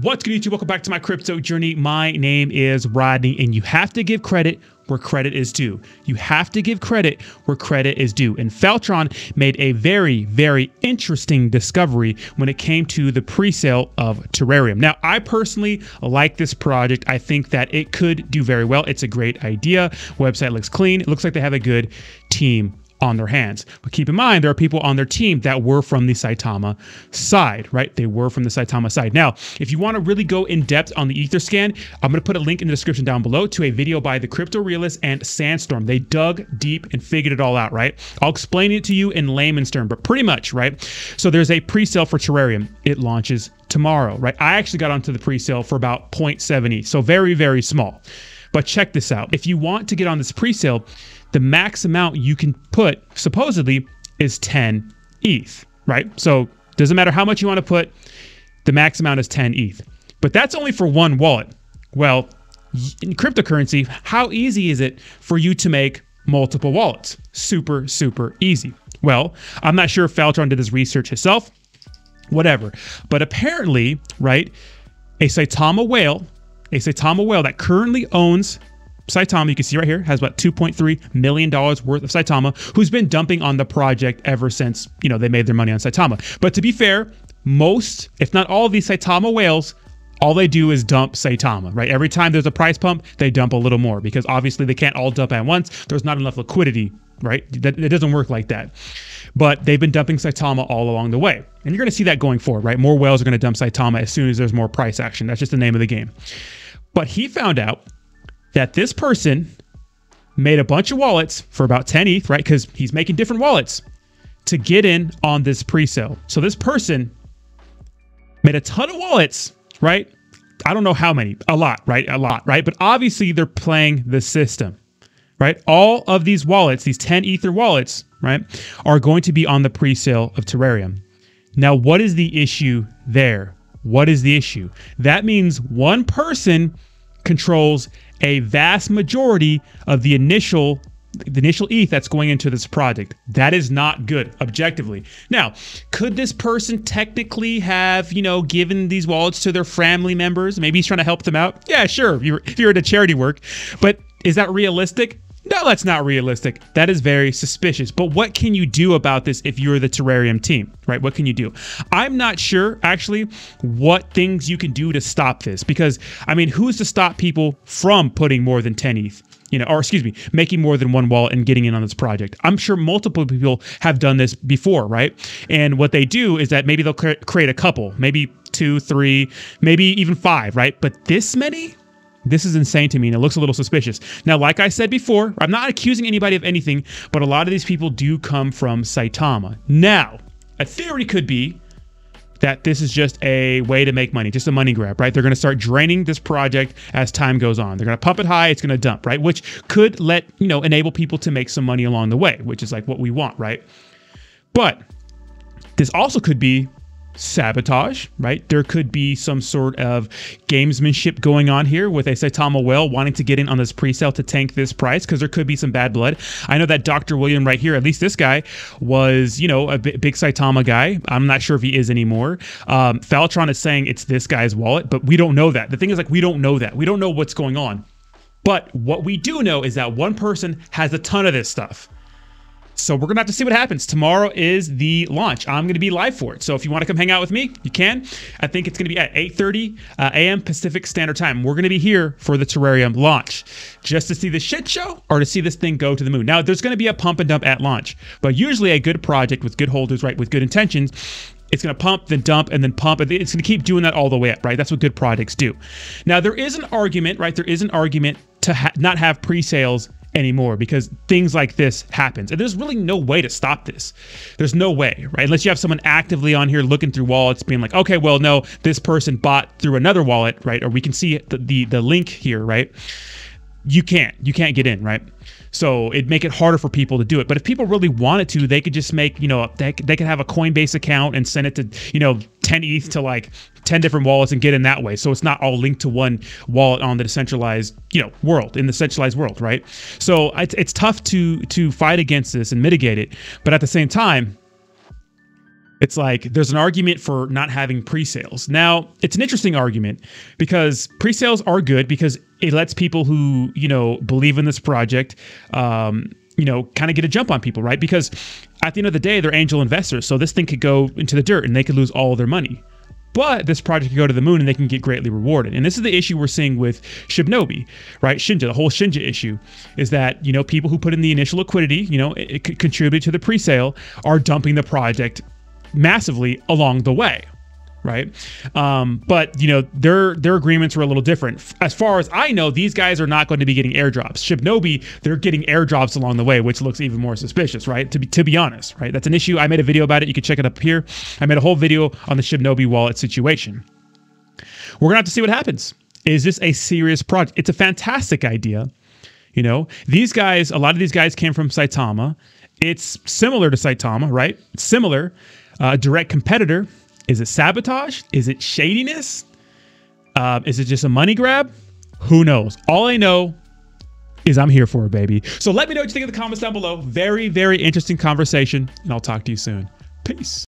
What's good, YouTube? Welcome back to my crypto journey. My name is Rodney, and you have to give credit where credit is due. You have to give credit where credit is due. And Feltron made a very, very interesting discovery when it came to the pre-sale of Terareum. Now, I personally like this project. I think that it could do very well. It's a great idea. Website looks clean. It looks like they have a good team on their hands. But keep in mind, there are people on their team that were from the Saitama side, right? They were from the Saitama side. Now, if you want to really go in depth on the EtherScan, I'm going to put a link in the description down below to a video by the Crypto Realist and Sandstorm. They dug deep and figured it all out, right? I'll explain it to you in layman's term, but pretty much, right? So there's a pre-sale for Terareum. It launches tomorrow, right? I actually got onto the pre-sale for about 0.70, so very, very small. But check this out. If you want to get on this pre-sale, the max amount you can put, supposedly, is 10 ETH, right? So doesn't matter how much you want to put, the max amount is 10 ETH. But that's only for one wallet. Well, in cryptocurrency, how easy is it for you to make multiple wallets? Super, super easy. Well, I'm not sure if Feltron did this research herself, whatever. But apparently, right, a Saitama whale that currently owns Saitama, you can see right here, has about $2.3 million worth of Saitama, who's been dumping on the project ever since, you know, they made their money on Saitama. But to be fair, most, if not all of these Saitama whales, all they do is dump Saitama, right? Every time there's a price pump, they dump a little more because obviously they can't all dump at once. There's not enough liquidity, right? It doesn't work like that. But they've been dumping Saitama all along the way. And you're going to see that going forward, right? More whales are going to dump Saitama as soon as there's more price action. That's just the name of the game. But he found out that this person made a bunch of wallets for about 10 ETH, right? Because he's making different wallets to get in on this pre-sale. So this person made a ton of wallets, right? I don't know how many, a lot, right? A lot, right? But obviously they're playing the system, right? All of these wallets, these 10 Ether wallets, right, are going to be on the pre-sale of Terareum. Now, what is the issue there? What is the issue? That means one person controls a vast majority of the initial ETH that's going into this project. That is not good, objectively. Now, could this person technically have, you know, given these wallets to their family members? Maybe he's trying to help them out. Yeah, sure, if you're into charity work. But is that realistic? No, that's not realistic. That is very suspicious. But what can you do about this if you're the Terareum team, right? What can you do? I'm not sure, actually, what things you can do to stop this. Because, I mean, who's to stop people from putting more than 10 ETH? You know, or excuse me, making more than one wallet and getting in on this project. I'm sure multiple people have done this before, right? And what they do is that maybe they'll create a couple, maybe 2, 3, maybe even 5, right? But this many? This is insane to me, and it looks a little suspicious. Now, like I said before, I'm not accusing anybody of anything, but a lot of these people do come from Saitama. Now, a theory could be that this is just a way to make money, just a money grab, right? They're going to start draining this project as time goes on. They're going to pump it high, it's going to dump, right? Which could let, you know, enable people to make some money along the way, which is like what we want, right? But this also could be sabotage, right? There could be some sort of gamesmanship going on here with a Saitama whale wanting to get in on this pre-sale to tank this price because there could be some bad blood. I know that Dr. William right here, at least this guy, was, you know, a big Saitama guy. I'm not sure if he is anymore. Feltron is saying it's this guy's wallet, but we don't know that. The thing is, like, we don't know that. We don't know what's going on. But what we do know is that one person has a ton of this stuff. So we're going to have to see what happens. Tomorrow is the launch. I'm going to be live for it. So if you want to come hang out with me, you can. I think it's going to be at 8:30 a.m. Pacific Standard Time. We're going to be here for the Terareum launch just to see the shit show or to see this thing go to the moon. Now, there's going to be a pump and dump at launch, but usually a good project with good holders, right, with good intentions, it's going to pump, then dump, and then pump. And it's going to keep doing that all the way up, right? That's what good projects do. Now, there is an argument, right? There is an argument to not have pre-sales anymore because things like this happens, and there's really no way to stop this. There's no way, right? Unless you have someone actively on here looking through wallets being like, okay, well, no, this person bought through another wallet, right? Or we can see the link here, right? You can't get in, right? So it'd make it harder for people to do it. But if people really wanted to, they could just make, you know, they could have a Coinbase account and send it to, you know, 10 ETH to like 10 different wallets and get in that way. So it's not all linked to one wallet on the decentralized, you know, world, in the centralized world, right? So it's tough to fight against this and mitigate it. But at the same time, It's like there's an argument for not having pre-sales. Now, it's an interesting argument because pre-sales are good because it lets people who, you know, believe in this project, you know, kind of get a jump on people, right? Because at the end of the day, they're angel investors. So this thing could go into the dirt and they could lose all their money. But this project could go to the moon and they can get greatly rewarded. And this is the issue we're seeing with Shibnobi, right? Shinja, the whole Shinja issue is that, you know, people who put in the initial liquidity, you know, it contributed to the pre-sale, are dumping the project massively along the way, right? But, you know, their agreements were a little different. As far as I know, these guys are not going to be getting airdrops. Shibnobi, they're getting airdrops along the way, which looks even more suspicious, right? To be honest, right? That's an issue. I made a video about it. You can check it up here. I made a whole video on the Shibnobi wallet situation. We're gonna have to see what happens. Is this a serious project? It's a fantastic idea. You know, these guys, a lot of these guys came from Saitama. It's similar to Saitama, right? It's similar, direct competitor. Is it sabotage? Is it shadiness? Is it just a money grab? Who knows? All I know is I'm here for it, baby. So let me know what you think in the comments down below. Very, very interesting conversation, and I'll talk to you soon. Peace.